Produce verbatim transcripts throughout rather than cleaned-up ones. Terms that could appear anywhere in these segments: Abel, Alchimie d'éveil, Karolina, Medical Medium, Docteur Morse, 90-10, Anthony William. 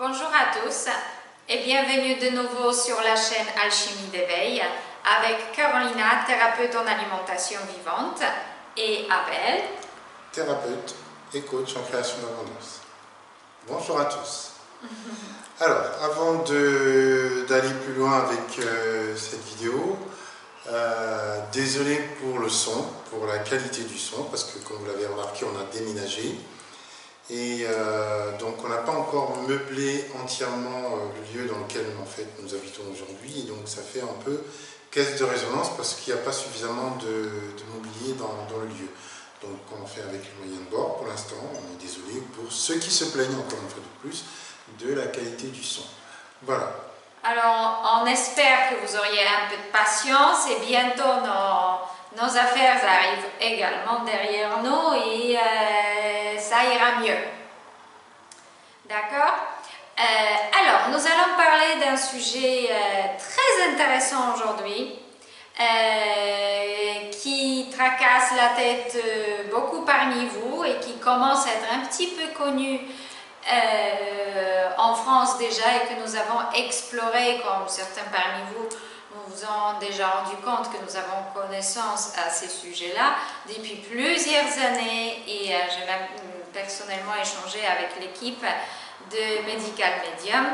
Bonjour à tous et bienvenue de nouveau sur la chaîne Alchimie d'éveil avec Karolina, thérapeute en alimentation vivante, et Abel, thérapeute et coach en création d'abondance. Bonjour à tous. Alors, avant d'aller plus loin avec euh, cette vidéo, euh, désolé pour le son, pour la qualité du son, parce que comme vous l'avez remarqué, on a déménagé. Et euh, donc on n'a pas encore meublé entièrement euh, le lieu dans lequel en fait, nous habitons aujourd'hui, et donc ça fait un peu caisse de résonance parce qu'il n'y a pas suffisamment de, de mobilier dans, dans le lieu. Donc on fait avec les moyens de bord pour l'instant, on est désolé pour ceux qui se plaignent encore une fois de plus de la qualité du son. Voilà. Alors on espère que vous auriez un peu de patience et bientôt nos... nos affaires arrivent également derrière nous et euh, ça ira mieux. D'accord? euh, Alors, nous allons parler d'un sujet euh, très intéressant aujourd'hui euh, qui tracasse la tête euh, beaucoup parmi vous et qui commence à être un petit peu connu euh, en France déjà et que nous avons exploré, comme certains parmi vous vous ont déjà rendu compte que nous avons connaissance à ces sujets-là depuis plusieurs années, et euh, j'ai même personnellement échangé avec l'équipe de Medical Medium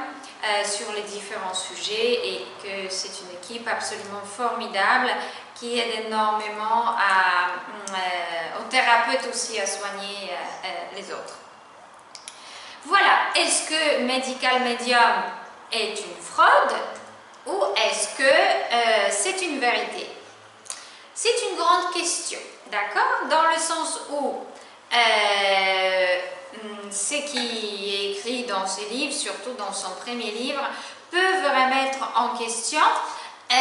euh, sur les différents sujets, et que c'est une équipe absolument formidable qui aide énormément à, euh, aux thérapeutes aussi à soigner euh, les autres. Voilà, est-ce que Medical Medium est une fraude ? Ou est-ce que euh, c'est une vérité? C'est une grande question, d'accord? Dans le sens où euh, ce qui est écrit dans ses livres, surtout dans son premier livre, peuvent remettre en question, euh,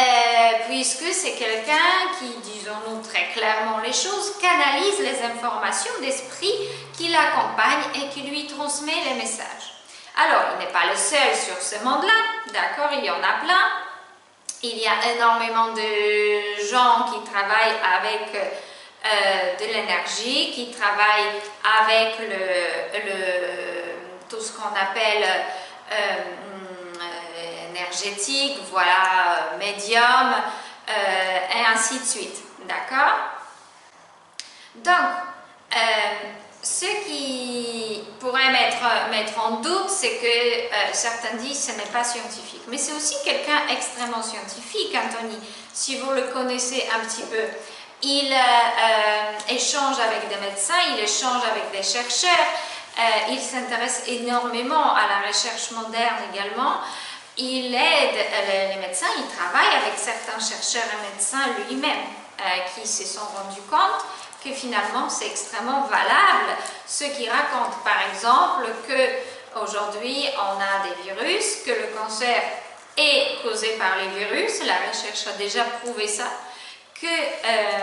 puisque c'est quelqu'un qui, disons-nous très clairement les choses, canalise les informations d'esprit qui l'accompagnent et qui lui transmet les messages. Alors, il n'est pas le seul sur ce monde-là, d'accord, il y en a plein. Il y a énormément de gens qui travaillent avec euh, de l'énergie, qui travaillent avec le, le, tout ce qu'on appelle euh, euh, énergétique, voilà, médium, euh, et ainsi de suite, d'accord? Donc, euh, ce qui pourrait mettre, mettre en doute, c'est que euh, certains disent que ce n'est pas scientifique. Mais c'est aussi quelqu'un extrêmement scientifique, Anthony, si vous le connaissez un petit peu. Il euh, échange avec des médecins, il échange avec des chercheurs, euh, il s'intéresse énormément à la recherche moderne également. Il aide les médecins, il travaille avec certains chercheurs et médecins lui-même euh, qui se sont rendus compte que finalement c'est extrêmement valable ce qui raconte, par exemple, que aujourd'hui on a des virus, que le cancer est causé par les virus, la recherche a déjà prouvé ça, que euh,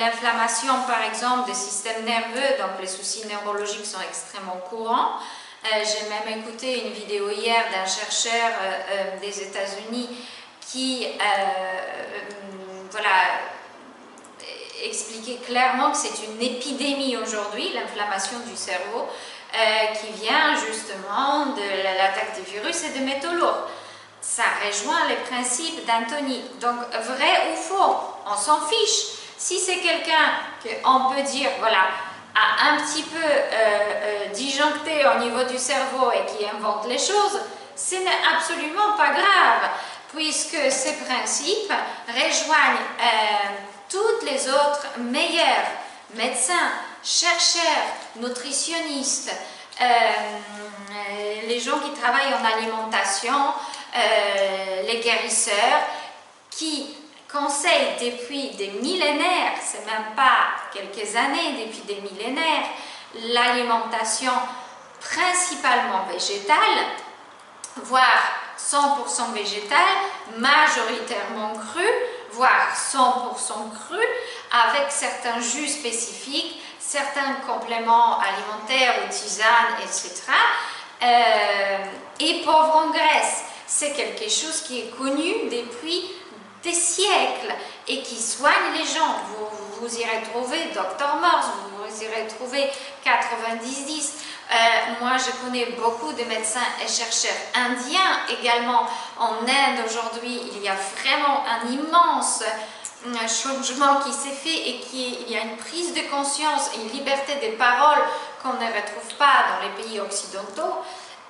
l'inflammation par exemple des systèmes nerveux, donc les soucis neurologiques sont extrêmement courants. Euh, j'ai même écouté une vidéo hier d'un chercheur euh, euh, des États-Unis qui euh, euh, voilà, expliquer clairement que c'est une épidémie aujourd'hui, l'inflammation du cerveau, euh, qui vient justement de l'attaque des virus et de métaux lourds. Ça rejoint les principes d'Anthony. Donc, vrai ou faux, on s'en fiche. Si c'est quelqu'un qu'on peut dire, voilà, a un petit peu euh, euh, disjoncté au niveau du cerveau et qui invente les choses, ce n'est absolument pas grave, puisque ces principes rejoignent Euh, toutes les autres meilleurs médecins, chercheurs, nutritionnistes, euh, les gens qui travaillent en alimentation, euh, les guérisseurs, qui conseillent depuis des millénaires, c'est même pas quelques années, depuis des millénaires, l'alimentation principalement végétale, voire cent pour cent végétale, majoritairement crue, voire cent pour cent cru, avec certains jus spécifiques, certains compléments alimentaires ou tisanes, et cetera. Euh, et pauvre en graisse, c'est quelque chose qui est connu depuis des siècles et qui soigne les gens. Vous, vous irez trouver Docteur Morse, vous irez trouver quatre-vingt-dix dix, euh, Euh, moi, je connais beaucoup de médecins et chercheurs indiens également. En Inde, aujourd'hui, il y a vraiment un immense changement qui s'est fait et qui, il y a une prise de conscience et une liberté des paroles qu'on ne retrouve pas dans les pays occidentaux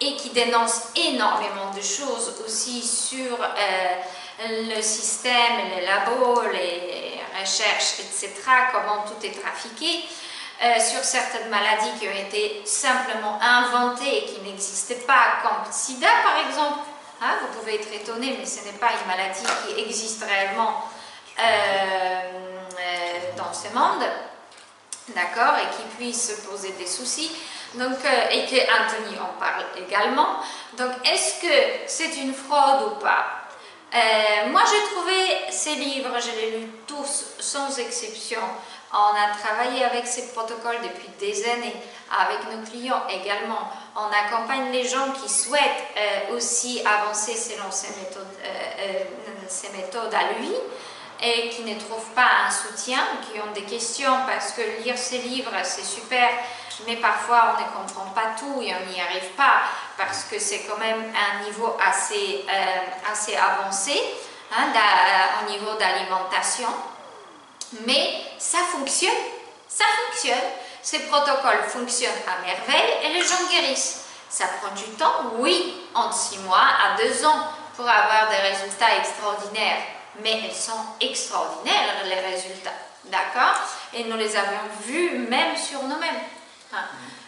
et qui dénonce énormément de choses aussi sur euh, le système, les labos, les recherches, et cetera, comment tout est trafiqué. Euh, sur certaines maladies qui ont été simplement inventées et qui n'existaient pas, comme sida par exemple. Hein, vous pouvez être étonné, mais ce n'est pas une maladie qui existe réellement euh, euh, dans ce monde, d'accord, et qui puisse poser des soucis. Donc, euh, et que Anthony en parle également. Donc, est-ce que c'est une fraude ou pas? euh, Moi, j'ai trouvé ces livres, je les lis tous sans exception. On a travaillé avec ces protocoles depuis des années, avec nos clients également. On accompagne les gens qui souhaitent euh, aussi avancer selon ces méthodes, euh, euh, ces méthodes à lui et qui ne trouvent pas un soutien, qui ont des questions parce que lire ces livres, c'est super, mais parfois on ne comprend pas tout et on n'y arrive pas parce que c'est quand même un niveau assez, euh, assez avancé, hein, au niveau d'alimentation. Mais ça fonctionne, ça fonctionne, ces protocoles fonctionnent à merveille et les gens guérissent. Ça prend du temps, oui, entre six mois à deux ans pour avoir des résultats extraordinaires, mais elles sont extraordinaires les résultats, d'accord? Et nous les avons vus même sur nous-mêmes. Hein?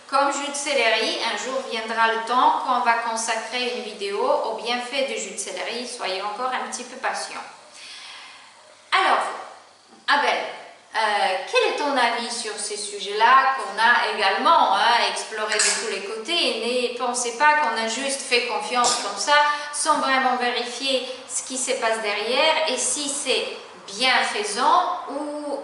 Comme jus de céleri, un jour viendra le temps qu'on va consacrer une vidéo au bienfait du jus de céleri, soyez encore un petit peu patients. Alors, Abel, euh, quel est ton avis sur ces sujets-là qu'on a également hein, exploré de tous les côtés? Et ne pensez pas qu'on a juste fait confiance comme ça sans vraiment vérifier ce qui se passe derrière et si c'est bienfaisant ou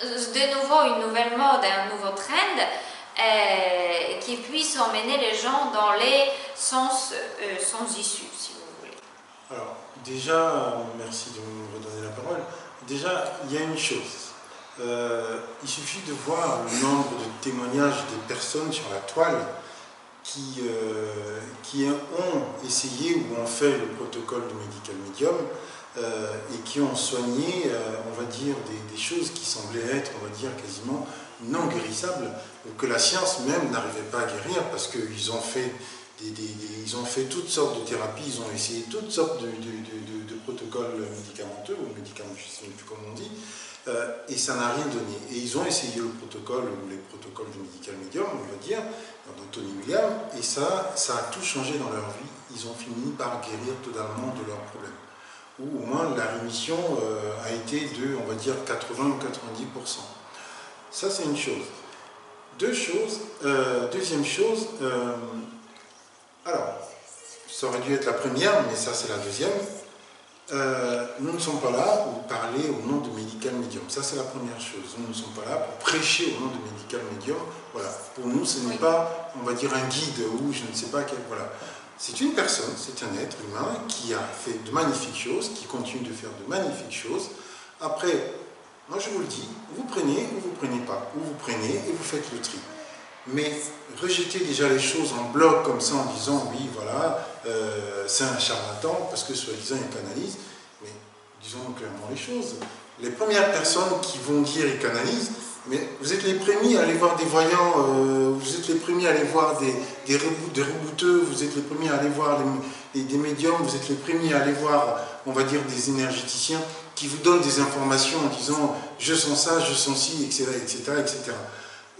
de nouveau une nouvelle mode, un nouveau trend euh, qui puisse emmener les gens dans les sens euh, sans issue, si vous voulez. Alors, déjà, merci de me redonner la parole. Déjà, il y a une chose, euh, il suffit de voir le nombre de témoignages des personnes sur la toile qui, euh, qui ont essayé ou ont fait le protocole de Medical Medium euh, et qui ont soigné, euh, on va dire, des, des choses qui semblaient être, on va dire, quasiment non guérissables ou que la science même n'arrivait pas à guérir parce qu'ils ont fait des, des, des, ils ont fait toutes sortes de thérapies, ils ont essayé toutes sortes de, de, de, de protocoles médicamenteux ou médicaments, je ne sais plus comment on dit, euh, et ça n'a rien donné. Et ils ont essayé le protocole ou les protocoles du Medical Medium, on va dire, d'Anthony William, et ça, ça a tout changé dans leur vie. Ils ont fini par guérir totalement de leurs problèmes. Ou au moins la rémission euh, a été de, on va dire, quatre-vingts ou quatre-vingt-dix pour cent. Ça, c'est une chose. Deux choses. Euh, deuxième chose, euh, alors, ça aurait dû être la première, mais ça, c'est la deuxième. Euh, nous ne sommes pas là pour parler au nom de Medical Medium, ça c'est la première chose. Nous ne sommes pas là pour prêcher au nom de Medical Medium. Voilà. Pour nous, ce n'est pas, on va dire, un guide ou je ne sais pas quel. Voilà. C'est une personne, c'est un être humain qui a fait de magnifiques choses, qui continue de faire de magnifiques choses. Après, moi je vous le dis, vous prenez ou vous prenez pas, ou vous prenez et vous faites le tri. Mais rejeter déjà les choses en bloc comme ça en disant oui voilà euh, c'est un charlatan parce que soi-disant il canalise, mais disons clairement les choses, les premières personnes qui vont dire ils canalisent, mais vous êtes les premiers à aller voir des voyants, euh, vous êtes les premiers à aller voir des, des, rebout, des rebouteux, vous êtes les premiers à aller voir les, les, des médiums, vous êtes les premiers à aller voir on va dire des énergéticiens qui vous donnent des informations en disant je sens ça, je sens ci, et cetera et cetera et cetera.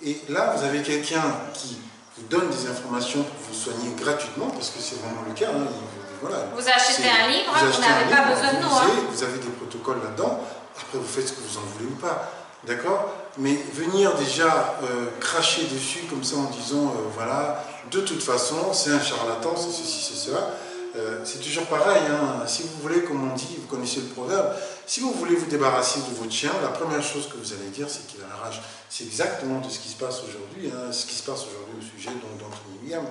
Et là, vous avez quelqu'un qui vous donne des informations pour vous soigner gratuitement, parce que c'est vraiment le cas. Hein. Voilà. Vous achetez un livre, vous n'avez pas besoin de nous. Vous, hein. Vous avez des protocoles là-dedans, après vous faites ce que vous en voulez ou pas. D'accord? Mais venir déjà euh, cracher dessus comme ça en disant, euh, voilà, de toute façon, c'est un charlatan, c'est ceci, c'est cela. Euh, c'est toujours pareil, hein. Si vous voulez, comme on dit, vous connaissez le proverbe, si vous voulez vous débarrasser de votre chien, la première chose que vous allez dire, c'est qu'il a la rage. C'est exactement de ce qui se passe aujourd'hui, hein, ce qui se passe aujourd'hui au sujet d'Anthony William.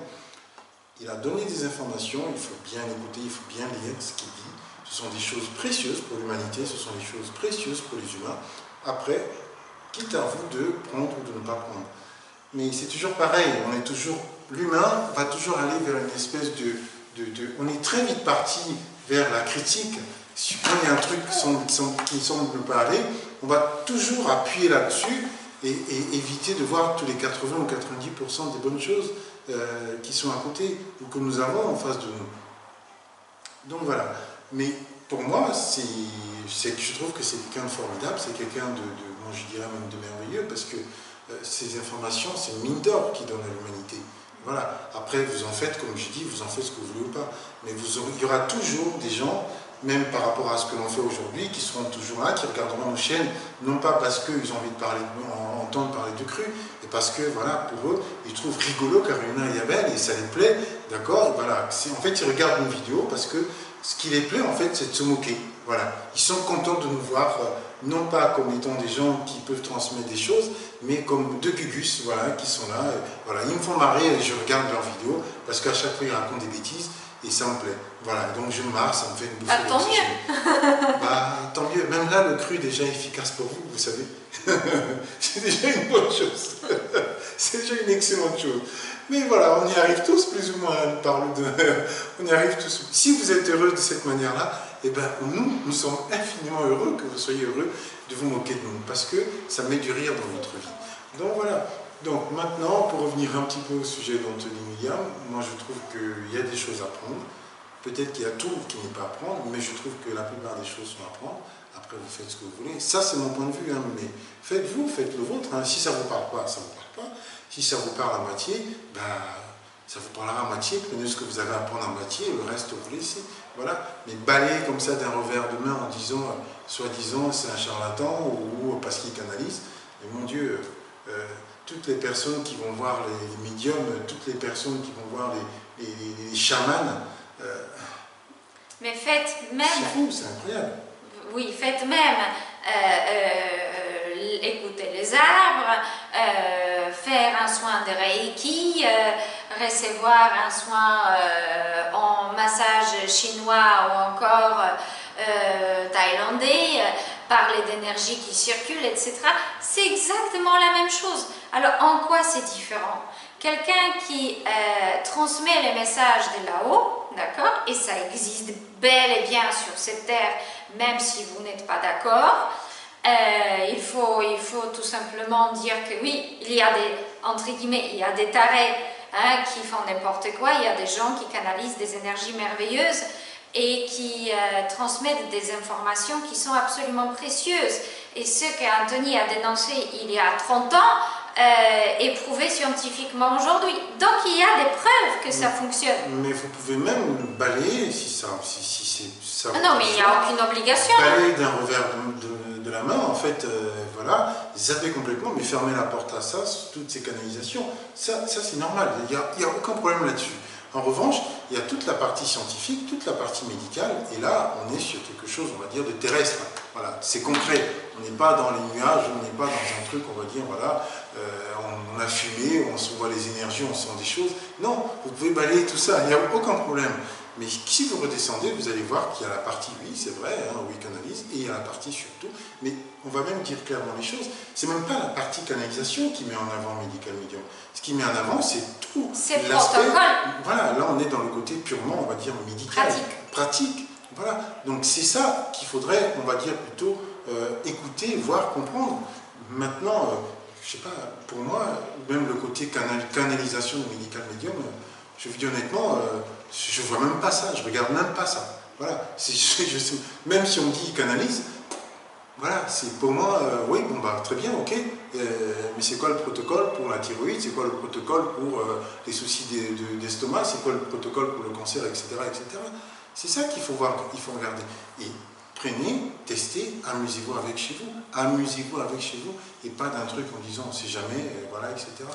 Il a donné des informations, il faut bien écouter, il faut bien lire ce qu'il dit. Ce sont des choses précieuses pour l'humanité, ce sont des choses précieuses pour les humains. Après, quitte à vous de prendre ou de ne pas prendre. Mais c'est toujours pareil, on est toujours l'humain va toujours aller vers une espèce de, de, de... On est très vite parti vers la critique. Si il y a un truc qui ne semble pas aller, on va toujours appuyer là-dessus et, et éviter de voir tous les quatre-vingts ou quatre-vingt-dix pour cent des bonnes choses euh, qui sont à côté ou que nous avons en face de nous. Donc voilà. Mais pour moi, c'est, c'est, je trouve que c'est quelqu'un de formidable, c'est quelqu'un de, de bon, je dirais même de merveilleux, parce que euh, ces informations, c'est une mine d'or qui donne à l'humanité. Voilà. Après, vous en faites, comme je dis, vous en faites ce que vous voulez ou pas. Mais vous aurez, il y aura toujours des gens, même par rapport à ce que l'on fait aujourd'hui, qui seront toujours là, qui regarderont nos chaînes, non pas parce qu'ils ont envie de parler, entendre parler de cru, et parce que, voilà, pour eux, ils trouvent rigolo Karolina et Abel, et ça les plaît, d'accord, voilà. En fait, ils regardent nos vidéos parce que ce qui les plaît, en fait, c'est de se moquer. Voilà. Ils sont contents de nous voir, non pas comme étant des gens qui peuvent transmettre des choses, mais comme deux gugus, voilà, qui sont là. Et, voilà. Ils me font marrer et je regarde leurs vidéos, parce qu'à chaque fois, ils racontent des bêtises, et ça me plaît. Voilà. Donc, je me marre, ça me fait une bouffée. Ah, tant mieux. Bah, tant mieux. Même là, le cru est déjà efficace pour vous, vous savez. C'est déjà une bonne chose. C'est déjà une excellente chose. Mais voilà, on y arrive tous plus ou moins, parle de... on y arrive tous. Si vous êtes heureux de cette manière-là, eh ben, nous, nous sommes infiniment heureux que vous soyez heureux de vous moquer de nous, parce que ça met du rire dans votre vie. Donc voilà. Donc maintenant, pour revenir un petit peu au sujet d'Anthony William, moi je trouve qu'il y a des choses à prendre. Peut-être qu'il y a tout qui n'est pas à prendre, mais je trouve que la plupart des choses sont à prendre. Après, vous faites ce que vous voulez. Ça, c'est mon point de vue, hein, mais faites-vous, faites le vôtre. Hein. Si ça ne vous parle pas, ça ne vous parle pas. Si ça vous parle à moitié, ben, ça vous parlera à moitié. Prenez ce que vous avez à prendre à moitié et le reste, vous laissez. Voilà. Mais balayer comme ça d'un revers de main en disant, euh, soi-disant, c'est un charlatan ou, ou parce qu'il canalise. Et mon Dieu, euh, euh, toutes les personnes qui vont voir les, les médiums, toutes les personnes qui vont voir les, les, les chamans. Euh, mais faites même. C'est fou, c'est incroyable. Oui, faites même, euh, euh, écouter les arbres, euh, faire un soin de Reiki, euh, recevoir un soin euh, en massage chinois ou encore euh, thaïlandais, euh, parler d'énergie qui circule, et cetera. C'est exactement la même chose. Alors, en quoi c'est différent? Quelqu'un qui euh, transmet les messages de là-haut, d'accord, et ça existe bel et bien sur cette terre, même si vous n'êtes pas d'accord, euh, il faut, il faut tout simplement dire que oui, il y a des, entre guillemets, il y a des tarés hein, qui font n'importe quoi, il y a des gens qui canalisent des énergies merveilleuses et qui euh, transmettent des informations qui sont absolument précieuses. Et ce qu'Anthony a dénoncé il y a trente ans, Euh, est prouvé scientifiquement aujourd'hui. Donc il y a des preuves que mais, ça fonctionne. Mais vous pouvez même le balayer si ça... Si, si, si, ça ah non, mais il n'y a aucune obligation. Balayer d'un revers de, de, de la main, en fait, euh, voilà, zapper complètement, mais fermer la porte à ça, toutes ces canalisations, ça, ça c'est normal, il n'y a, a aucun problème là-dessus. En revanche, il y a toute la partie scientifique, toute la partie médicale, et là, on est sur quelque chose, on va dire, de terrestre. Voilà, c'est concret. On n'est pas dans les nuages, on n'est pas dans un truc, on va dire, voilà, euh, on, on a fumé, on se voit les énergies, on sent des choses. Non, vous pouvez balayer tout ça, il n'y a aucun problème. Mais si vous redescendez, vous allez voir qu'il y a la partie, oui, c'est vrai, hein, oui, canalise, et il y a la partie surtout, mais on va même dire clairement les choses, c'est même pas la partie canalisation qui met en avant Medical Medium. Ce qui met en avant, c'est tout l'aspect... Voilà, là on est dans le côté purement, on va dire, médical. Pratique. Pratique, voilà. Donc c'est ça qu'il faudrait, on va dire, plutôt euh, écouter, voir, comprendre. Maintenant, euh, je sais pas, pour moi, même le côté canal, canalisation de Medical Medium, euh, je vous dis honnêtement... Euh, je ne vois même pas ça, je ne regarde même pas ça. Voilà. Je, je, même si on me dit « canalise », voilà, c'est pour moi, euh, oui, bon bah, très bien, ok, euh, mais c'est quoi le protocole pour la thyroïde, c'est quoi le protocole pour euh, les soucis d'estomac, de, c'est quoi le protocole pour le cancer, et cetera et cetera. C'est ça qu'il faut voir, qu'il faut regarder. Et prenez, testez, amusez-vous avec chez vous, amusez-vous avec chez vous, et pas d'un truc en disant « on ne sait jamais euh, », voilà, et cetera.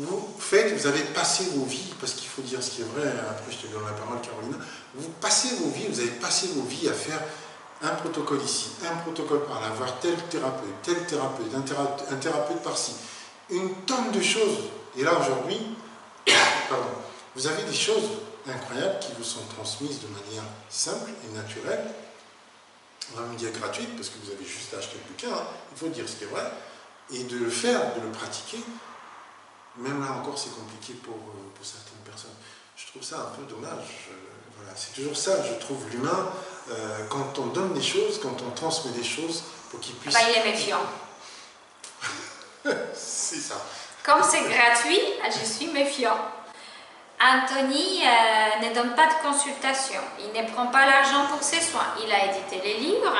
Vous faites, vous avez passé vos vies, parce qu'il faut dire ce qui est vrai, après je te donne la parole Karolina, vous passez vos vies, vous avez passé vos vies à faire un protocole ici, un protocole par là, voir tel thérapeute, tel thérapeute, un thérapeute, un thérapeute par-ci, une tonne de choses, et là aujourd'hui, pardon, vous avez des choses incroyables qui vous sont transmises de manière simple et naturelle, on va me dire gratuite, parce que vous avez juste acheté le bouquin, hein, il faut dire ce qui est vrai, et de le faire, de le pratiquer. même là encore c'est compliqué pour, pour certaines personnes. Je trouve ça un peu dommage. Voilà, c'est toujours ça, je trouve, l'humain, euh, quand on donne des choses, quand on transmet des choses, pour qu'il puisse... Bah, il est méfiant. C'est ça. Comme c'est gratuit, je suis méfiant. Anthony euh, ne donne pas de consultation, il ne prend pas l'argent pour ses soins, il a édité les livres,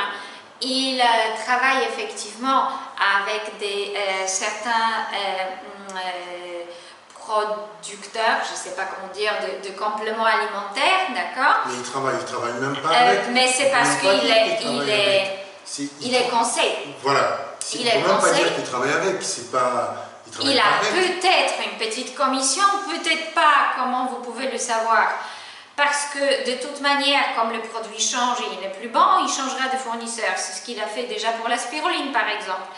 il euh, travaille effectivement avec des, euh, certains euh, euh, producteurs, je ne sais pas comment dire, de, de compléments alimentaires, d'accord? Mais il travaille, il travaille même pas avec... Euh, mais c'est parce qu'il est, il est, si, il il est conseil. Voilà, si, il ne faut même pas dire qu'il travaille avec, c'est pas... Il, il a peut-être une petite commission, peut-être pas, comment vous pouvez le savoir. Parce que de toute manière, comme le produit change et il n'est plus bon, il changera de fournisseur. C'est ce qu'il a fait déjà pour la spiruline par exemple.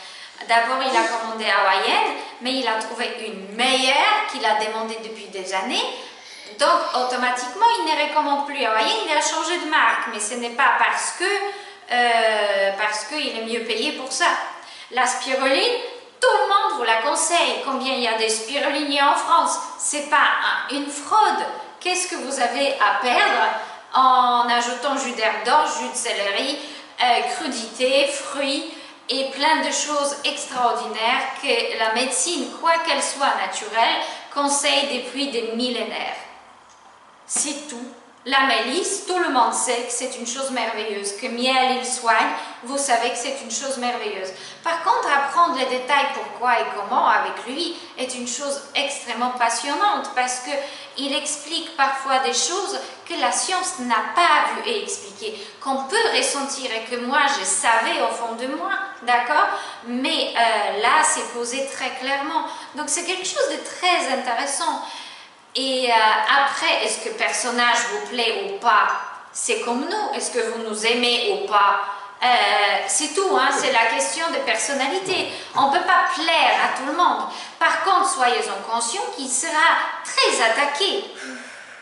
D'abord il a commandé hawaïenne, mais il a trouvé une meilleure qu'il a demandé depuis des années. Donc automatiquement il ne recommande plus hawaïenne, il a changé de marque. Mais ce n'est pas parce que euh, parce qu'il est mieux payé pour ça. La spiruline, tout le monde vous la conseille. Combien il y a de spiruliniers en France? C'est pas un, une fraude. Qu'est-ce que vous avez à perdre en ajoutant jus d'herbe d'orge, jus de céleri, euh, crudité, fruits et plein de choses extraordinaires que la médecine, quoi qu'elle soit naturelle, conseille depuis des millénaires. C'est tout. La mélisse, tout le monde sait que c'est une chose merveilleuse, que miel il soigne, vous savez que c'est une chose merveilleuse. Par contre, apprendre les détails pourquoi et comment avec lui est une chose extrêmement passionnante parce qu'il explique parfois des choses que la science n'a pas vu et expliqué, qu'on peut ressentir et que moi je savais au fond de moi, d'accord? Mais euh, là c'est posé très clairement, donc c'est quelque chose de très intéressant. Et euh, après, est-ce que le personnage vous plaît ou pas? C'est comme nous, est-ce que vous nous aimez ou pas? euh, C'est tout, hein? C'est la question de personnalité. On ne peut pas plaire à tout le monde. Par contre, soyez-en conscients qu'il sera très attaqué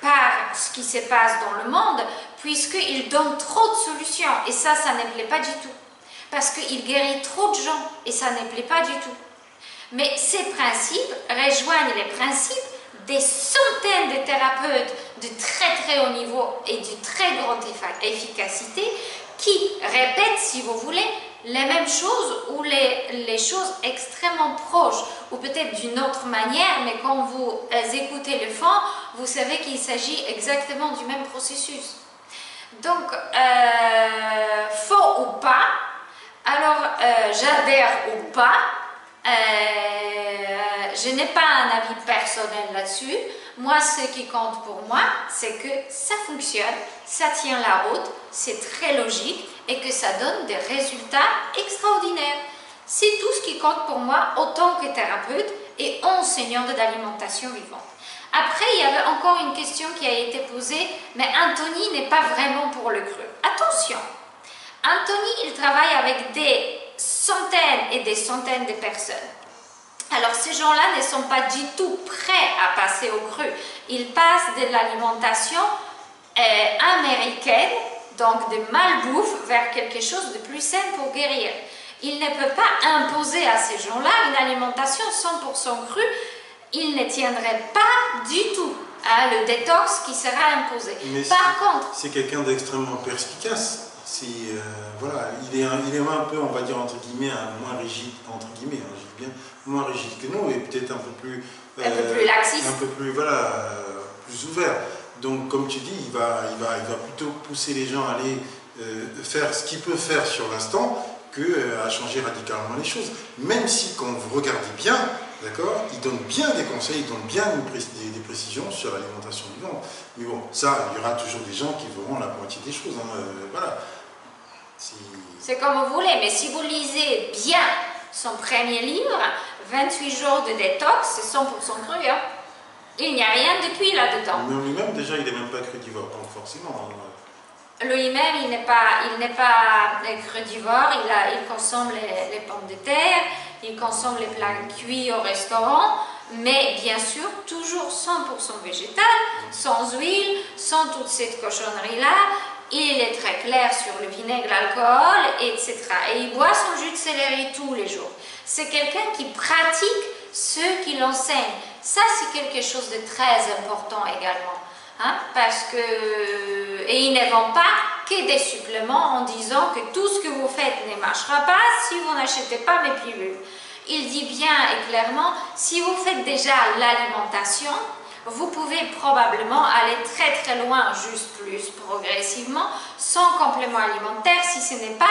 par ce qui se passe dans le monde, puisqu'il donne trop de solutions. Et ça, ça ne plaît pas du tout. Parce qu'il guérit trop de gens et ça ne plaît pas du tout. Mais ces principes rejoignent les principes des centaines de thérapeutes de très très haut niveau et d'une très grande efficacité qui répètent, si vous voulez, les mêmes choses ou les, les choses extrêmement proches ou peut-être d'une autre manière, mais quand vous écoutez le fond, vous savez qu'il s'agit exactement du même processus. Donc, euh, faux ou pas, alors euh, j'adhère ou pas, euh, je n'ai pas un avis personnel là-dessus. Moi, ce qui compte pour moi, c'est que ça fonctionne, ça tient la route, c'est très logique et que ça donne des résultats extraordinaires. C'est tout ce qui compte pour moi, autant que thérapeute et enseignante d'alimentation vivante. Après, il y avait encore une question qui a été posée, mais Anthony n'est pas vraiment pour le cru. Attention, Anthony, il travaille avec des centaines et des centaines de personnes. Alors ces gens-là ne sont pas du tout prêts à passer au cru. Ils passent de l'alimentation euh, américaine, donc de malbouffe, vers quelque chose de plus sain pour guérir. Ils ne peuvent pas imposer à ces gens-là une alimentation cent pour cent crue. Ils ne tiendraient pas du tout à le détox qui sera imposé. Mais par contre, c'est quelqu'un d'extrêmement perspicace. C'est, euh, voilà, il est, il est un peu, on va dire, entre guillemets, moins rigide, entre guillemets, hein, je dis bien, moins rigide que nous, et peut-être un peu plus... Euh, un peu plus laxiste. Un peu plus, voilà, euh, plus ouvert. Donc, comme tu dis, il va, il va, il va plutôt pousser les gens à aller euh, faire ce qu'il peut faire sur l'instant, qu'à euh, changer radicalement les choses. Même si, quand vous regardez bien, d'accord, il donne bien des conseils, il donne bien pré des, des précisions sur l'alimentation vivante. Mais bon, ça, il y aura toujours des gens qui verront la moitié des choses, hein, euh, voilà. C'est comme vous voulez, mais si vous lisez bien son premier livre, vingt-huit jours de détox, c'est cent pour cent cru. Hein. Il n'y a rien de cuit là-dedans. Mais lui-même, déjà, il n'est même pas crudivore, donc forcément. Hein. Lui-même, il n'est pas, il n'est pas crudivore, il, a, il consomme les, les pommes de terre, il consomme les plats cuits au restaurant, mais bien sûr, toujours cent pour cent végétal, sans huile, sans toute cette cochonnerie-là. Il est très clair sur le vinaigre, l'alcool, et cetera. Et il boit son jus de céleri tous les jours. C'est quelqu'un qui pratique ce qu'il enseigne. Ça, c'est quelque chose de très important également. Hein, parce que, et ils ne vendent pas que des suppléments en disant que tout ce que vous faites ne marchera pas si vous n'achetez pas mes pilules. Il dit bien et clairement, si vous faites déjà l'alimentation, vous pouvez probablement aller très très loin, juste plus progressivement, sans complément alimentaire, si ce n'est pas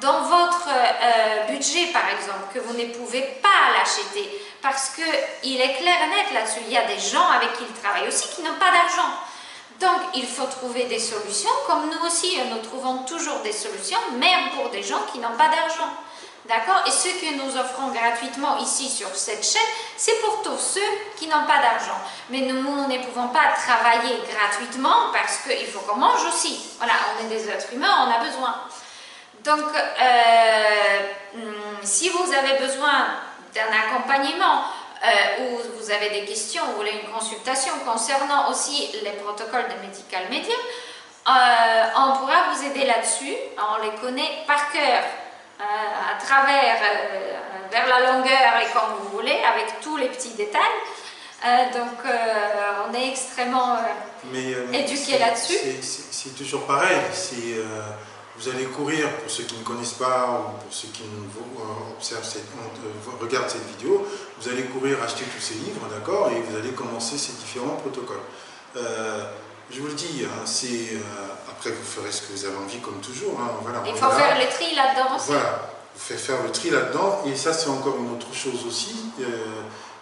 dans votre euh, budget par exemple, que vous ne pouvez pas l'acheter. Parce qu'il est clair et net là-dessus, il y a des gens avec qui ils travaillent aussi qui n'ont pas d'argent. Donc il faut trouver des solutions, comme nous aussi, nous trouvons toujours des solutions, même pour des gens qui n'ont pas d'argent. D'accord? Et ce que nous offrons gratuitement ici sur cette chaîne, c'est pour tous ceux qui n'ont pas d'argent. Mais nous, nous ne pouvons pas travailler gratuitement parce qu'il faut qu'on mange aussi. Voilà, on est des êtres humains, on a besoin. Donc, euh, si vous avez besoin d'un accompagnement euh, ou vous avez des questions, vous voulez une consultation concernant aussi les protocoles de Medical Medium, euh, on pourra vous aider là-dessus. On les connaît par cœur. Euh, à travers, euh, vers la longueur et comme vous voulez, avec tous les petits détails. Euh, donc euh, on est extrêmement euh, mais, euh, éduqué là-dessus. C'est toujours pareil, si euh, vous allez courir, pour ceux qui ne connaissent pas ou pour ceux qui euh, observent cette, euh, regardent cette vidéo, vous allez courir acheter tous ces livres, d'accord, et vous allez commencer ces différents protocoles. Euh, Je vous le dis, hein, c'est euh, après vous ferez ce que vous avez envie comme toujours. Hein, voilà, il faut voilà. faire le tri là-dedans aussi. Voilà, vous faites faire le tri là-dedans et ça c'est encore une autre chose aussi, euh,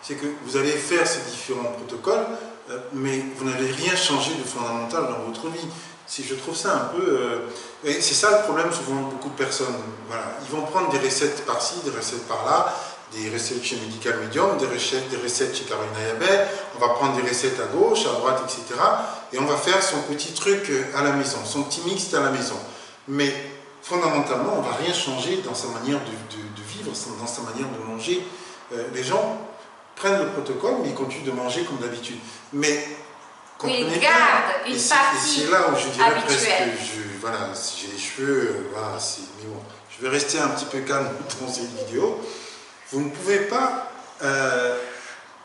c'est que vous allez faire ces différents protocoles, euh, mais vous n'allez rien changer de fondamental dans votre vie. Si je trouve ça un peu, euh, et c'est ça le problème souvent de beaucoup de personnes. Voilà, ils vont prendre des recettes par-ci, des recettes par-là. Des recettes chez Medical Medium, des recettes, des recettes chez Karolina et Abel, on va prendre des recettes à gauche, à droite, et cetera. Et on va faire son petit truc à la maison, son petit mixte à la maison. Mais fondamentalement, on ne va rien changer dans sa manière de, de, de vivre, dans sa manière de manger. Euh, les gens prennent le protocole, mais ils continuent de manger comme d'habitude. Mais comprenez bien, et c'est là où je dirais habituelle. presque, je, voilà, si j'ai les cheveux, voilà, mais bon, je vais rester un petit peu calme dans cette vidéo. Vous ne pouvez pas, euh,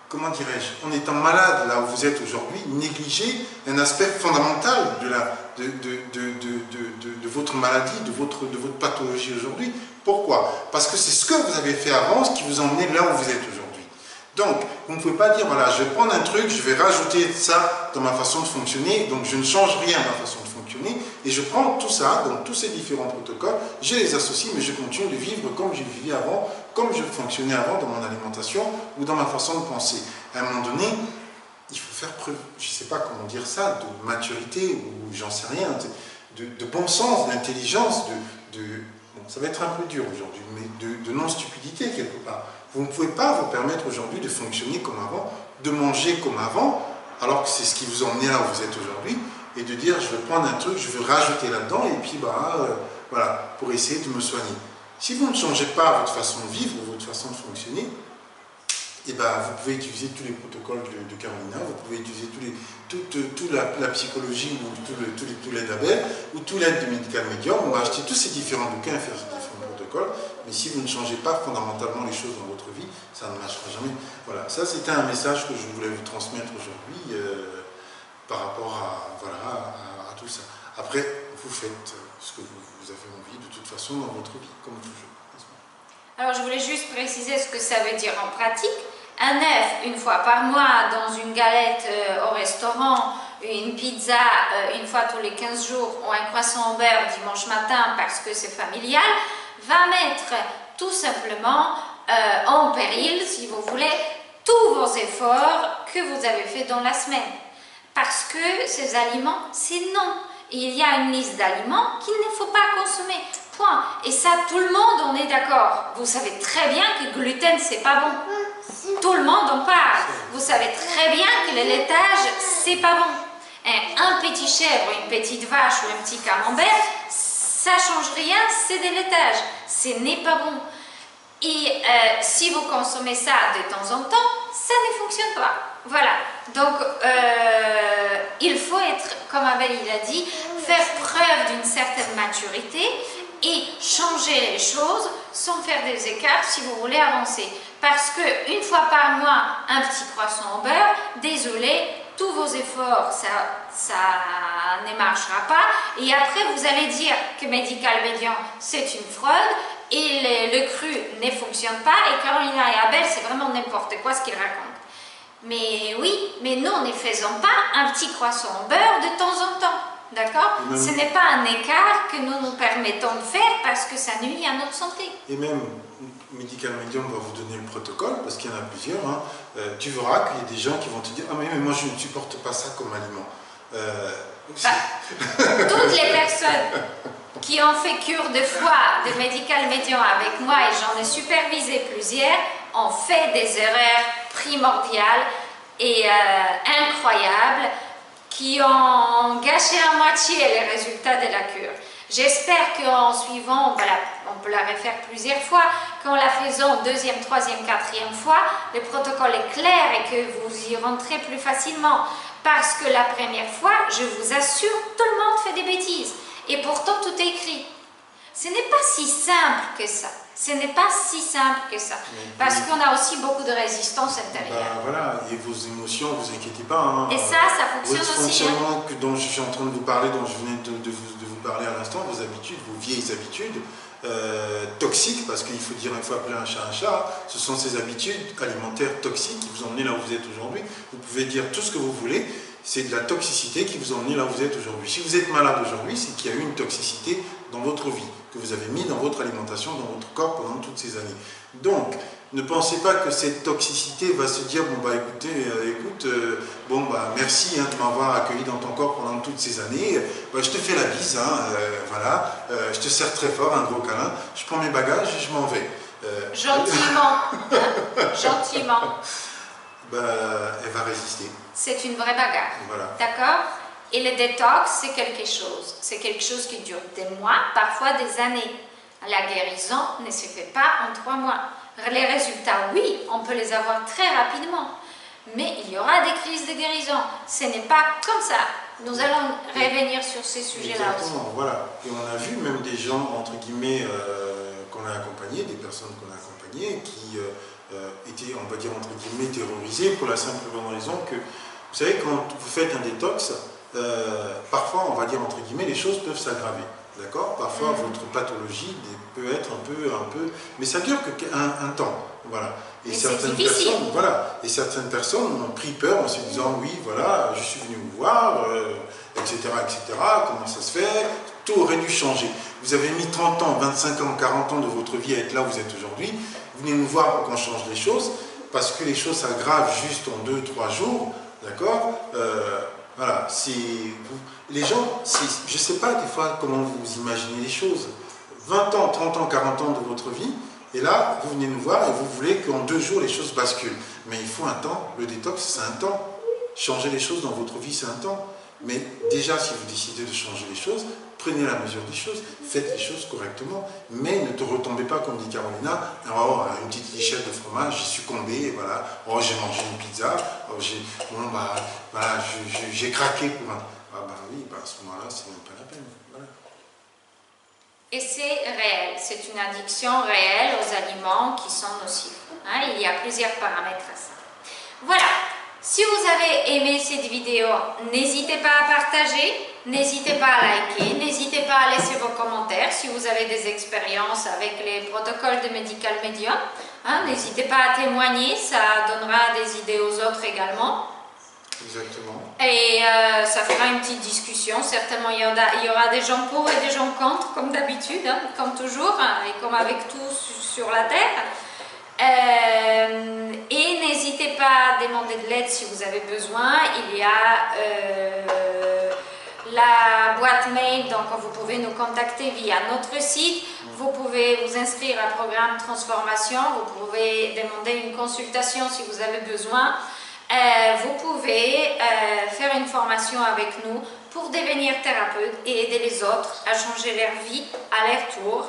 comment dirais-je, en étant malade là où vous êtes aujourd'hui, négliger un aspect fondamental de, la, de, de, de, de, de, de votre maladie, de votre, de votre pathologie aujourd'hui. Pourquoi? Parce que c'est ce que vous avez fait avant, ce qui vous emmenait là où vous êtes aujourd'hui. Donc, vous ne pouvez pas dire, voilà, je vais prendre un truc, je vais rajouter ça dans ma façon de fonctionner, donc je ne change rien à ma façon de fonctionner, et je prends tout ça, donc tous ces différents protocoles, je les associe, mais je continue de vivre comme je vivais avant, comme je fonctionnais avant dans mon alimentation ou dans ma façon de penser. À un moment donné, il faut faire preuve, je ne sais pas comment dire ça, de maturité, ou j'en sais rien, de, de, de bon sens, d'intelligence, de, de bon, ça va être un peu dur aujourd'hui, mais de, de non-stupidité quelque part. Vous ne pouvez pas vous permettre aujourd'hui de fonctionner comme avant, de manger comme avant, alors que c'est ce qui vous emmenait là où vous êtes aujourd'hui, et de dire, je vais prendre un truc, je vais rajouter là-dedans, et puis, bah, euh, voilà, pour essayer de me soigner. Si vous ne changez pas votre façon de vivre ou votre façon de fonctionner, et ben, vous pouvez utiliser tous les protocoles de, de Karolina, vous pouvez utiliser tous les, toute, toute la, la psychologie, ou tout, le, tout, les, tout l'aide d'Abel, ou tout l'aide de Medical Medium, on va acheter tous ces différents bouquins et faire ces différents protocoles, mais si vous ne changez pas fondamentalement les choses dans votre vie, ça ne marchera jamais. Voilà, ça c'était un message que je voulais vous transmettre aujourd'hui euh, par rapport à, voilà, à, à, à tout ça. Après, vous faites ce que vous, vous avez envie de toute façon dans votre vie, comme toujours. Alors je voulais juste préciser ce que ça veut dire en pratique. Un œuf une fois par mois dans une galette euh, au restaurant, une pizza euh, une fois tous les quinze jours ou un croissant au beurre dimanche matin parce que c'est familial, va mettre tout simplement euh, en péril, si vous voulez, tous vos efforts que vous avez fait dans la semaine. Parce que ces aliments, c'est non. Il y a une liste d'aliments qu'il ne faut pas consommer. Point. Et ça, tout le monde, on est d'accord. Vous savez très bien que gluten, c'est pas bon. Tout le monde en parle. Vous savez très bien que le laitage, c'est pas bon. Un petit chèvre, une petite vache ou un petit camembert, ça change rien, c'est des laitages. Ce n'est pas bon. Et euh, si vous consommez ça de temps en temps, ça ne fonctionne pas. Voilà. Donc, euh, il faut être, comme Abel il a dit, faire preuve d'une certaine maturité. et changer les choses sans faire des écarts si vous voulez avancer. Parce que une fois par mois, un petit croissant au beurre, désolé, tous vos efforts, ça, ça ne marchera pas. Et après, vous allez dire que Medical Medium, c'est une fraude, et le, le cru ne fonctionne pas, et Karolina et Abel, c'est vraiment n'importe quoi ce qu'ils racontent. Mais oui, mais non, ne faisons pas un petit croissant au beurre de temps en temps, d'accord? Ce n'est pas un écart que nous nous permettons de faire parce que ça nuit à notre santé. Et même, Medical Medium va vous donner le protocole, parce qu'il y en a plusieurs, hein. euh, tu verras qu'il y a des gens qui vont te dire « Ah mais, mais moi je ne supporte pas ça comme aliment. Euh, » bah, toutes les personnes qui ont fait cure de foie de Medical Medium avec moi, et j'en ai supervisé plusieurs, ont fait des erreurs primordiales et euh, incroyables, qui ont gâché la moitié les résultats de la cure. J'espère qu'en suivant, voilà, on peut la refaire plusieurs fois, qu'en la faisant deuxième, troisième, quatrième fois, le protocole est clair et que vous y rentrez plus facilement. Parce que la première fois, je vous assure, tout le monde fait des bêtises. Et pourtant, tout est écrit. Ce n'est pas si simple que ça. Ce n'est pas si simple que ça. Mais parce oui. qu'on a aussi beaucoup de résistance intérieure. Bah, voilà, et vos émotions, ne vous inquiétez pas. Hein. Et ça, ça fonctionne votre aussi. Le fonctionnement hein. dont je suis en train de vous parler, dont je venais de, de, vous, de vous parler à l'instant, vos habitudes, vos vieilles habitudes euh, toxiques, parce qu'il faut dire, il faut appeler un chat un chat, ce sont ces habitudes alimentaires toxiques qui vous emmenent là où vous êtes aujourd'hui. Vous pouvez dire tout ce que vous voulez. C'est de la toxicité qui vous emmène là où vous êtes aujourd'hui. Si vous êtes malade aujourd'hui, c'est qu'il y a eu une toxicité dans votre vie, que vous avez mis dans votre alimentation, dans votre corps pendant toutes ces années. Donc, ne pensez pas que cette toxicité va se dire, bon bah écoutez, euh, écoute, euh, bon bah merci hein, de m'avoir accueilli dans ton corps pendant toutes ces années, bah, je te fais la bise, hein, euh, voilà, euh, je te serre très fort, un gros câlin, je prends mes bagages et je m'en vais. Euh... Gentiment, gentiment. Bah, elle va résister. C'est une vraie bagarre, voilà. D'accord? Et le détox, c'est quelque chose. C'est quelque chose qui dure des mois, parfois des années. La guérison ne se fait pas en trois mois. Les résultats, oui, on peut les avoir très rapidement. Mais il y aura des crises de guérison. Ce n'est pas comme ça. Nous allons revenir sur ces sujets-là aussi. Exactement, voilà. Et on a vu même des gens, entre guillemets, euh, qu'on a accompagnés, des personnes qu'on a accompagnées, qui... Euh, Euh, était, on va dire entre guillemets, terrorisé pour la simple bonne raison que, vous savez, quand vous faites un détox, euh, parfois, on va dire entre guillemets, les choses peuvent s'aggraver, d'accord? Parfois, mmh. votre pathologie peut être un peu, un peu, mais ça dure qu'un un temps, voilà. Et certaines personnes, voilà, et certaines personnes ont pris peur en se disant, oui, voilà, je suis venu vous voir, euh, et cetera, et cetera, comment ça se fait? Tout aurait dû changer. Vous avez mis trente ans, vingt-cinq ans, quarante ans de votre vie à être là où vous êtes aujourd'hui. Venez nous voir pour qu'on change les choses, parce que les choses s'aggravent juste en deux trois jours, d'accord? euh, Voilà, c'est... Les gens, je ne sais pas des fois comment vous imaginez les choses. vingt ans, trente ans, quarante ans de votre vie, et là, vous venez nous voir et vous voulez qu'en deux jours, les choses basculent. Mais il faut un temps, le détox, c'est un temps. Changer les choses dans votre vie, c'est un temps. Mais déjà, si vous décidez de changer les choses, prenez la mesure des choses, faites les choses correctement, mais ne te retombez pas, comme dit Karolina, oh, une petite lichette de fromage, j'ai succombé, voilà, oh, j'ai mangé une pizza, oh, j'ai bon, bah, bah, j'ai craqué pour un... Ah bah oui, bah, à ce moment-là, c'est même pas la peine. Voilà. Et c'est réel, c'est une addiction réelle aux aliments qui sont nocifs. Hein, il y a plusieurs paramètres à ça. Voilà. Si vous avez aimé cette vidéo, n'hésitez pas à partager, n'hésitez pas à liker, n'hésitez pas à laisser vos commentaires si vous avez des expériences avec les protocoles de Medical Medium. Hein, n'hésitez pas à témoigner, ça donnera des idées aux autres également. Exactement. Et euh, ça fera une petite discussion, certainement il y aura, il y aura des gens pour et des gens contre, comme d'habitude, hein, comme toujours, hein, et comme avec tout sur la terre. Euh, et n'hésitez pas à demander de l'aide si vous avez besoin. Il y a euh, la boîte mail, donc vous pouvez nous contacter via notre site, vous pouvez vous inscrire à un programme transformation, vous pouvez demander une consultation si vous avez besoin, euh, vous pouvez euh, faire une formation avec nous pour devenir thérapeute et aider les autres à changer leur vie à leur tour,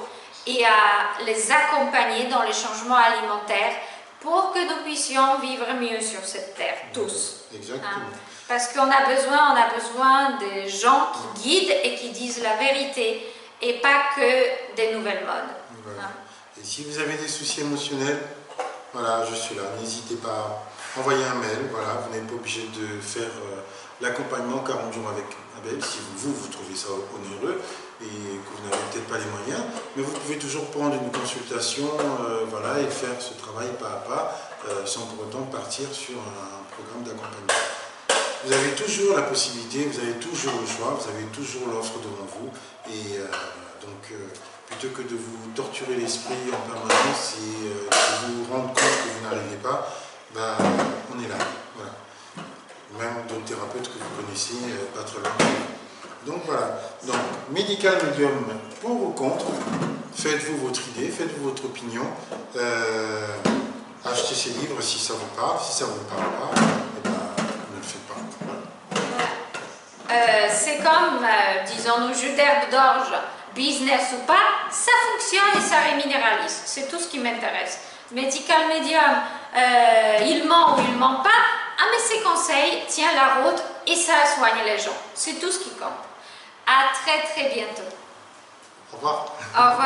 et à les accompagner dans les changements alimentaires pour que nous puissions vivre mieux sur cette terre, tous. Exactement. Hein? Parce qu'on a besoin, on a besoin des gens qui guident et qui disent la vérité et pas que des nouvelles modes. Voilà. Hein. Et si vous avez des soucis émotionnels, voilà, je suis là, n'hésitez pas à envoyer un mail, voilà, vous n'êtes pas obligé de faire euh, l'accompagnement quarante jours avec Abel, si vous, vous trouvez ça onéreux et que vous n'avez peut-être pas les moyens, mais vous pouvez toujours prendre une consultation euh, voilà, et faire ce travail pas à pas, euh, sans pour autant partir sur un programme d'accompagnement. Vous avez toujours la possibilité, vous avez toujours le choix, vous avez toujours l'offre devant vous, et euh, donc... Euh, plutôt que de vous torturer l'esprit en permanence et euh, de vous rendre compte que vous n'arrivez pas, bah, on est là. Voilà. Même d'autres thérapeutes que vous connaissez, euh, pas très loin. Donc voilà. Donc, Medical Medium pour ou contre, faites-vous votre idée, faites-vous votre opinion, euh, achetez ces livres si ça vous parle, si ça ne vous parle pas, et bah, ne le faites pas. Voilà. Euh, C'est comme, euh, disons-nous, jus d'herbe d'orge. Business ou pas, ça fonctionne et ça réminéralise. C'est tout ce qui m'intéresse. Medical Medium, euh, il ment ou il ment pas, ah mais ses conseils tiennent la route et ça soigne les gens. C'est tout ce qui compte. À très très bientôt. Au revoir. Au revoir.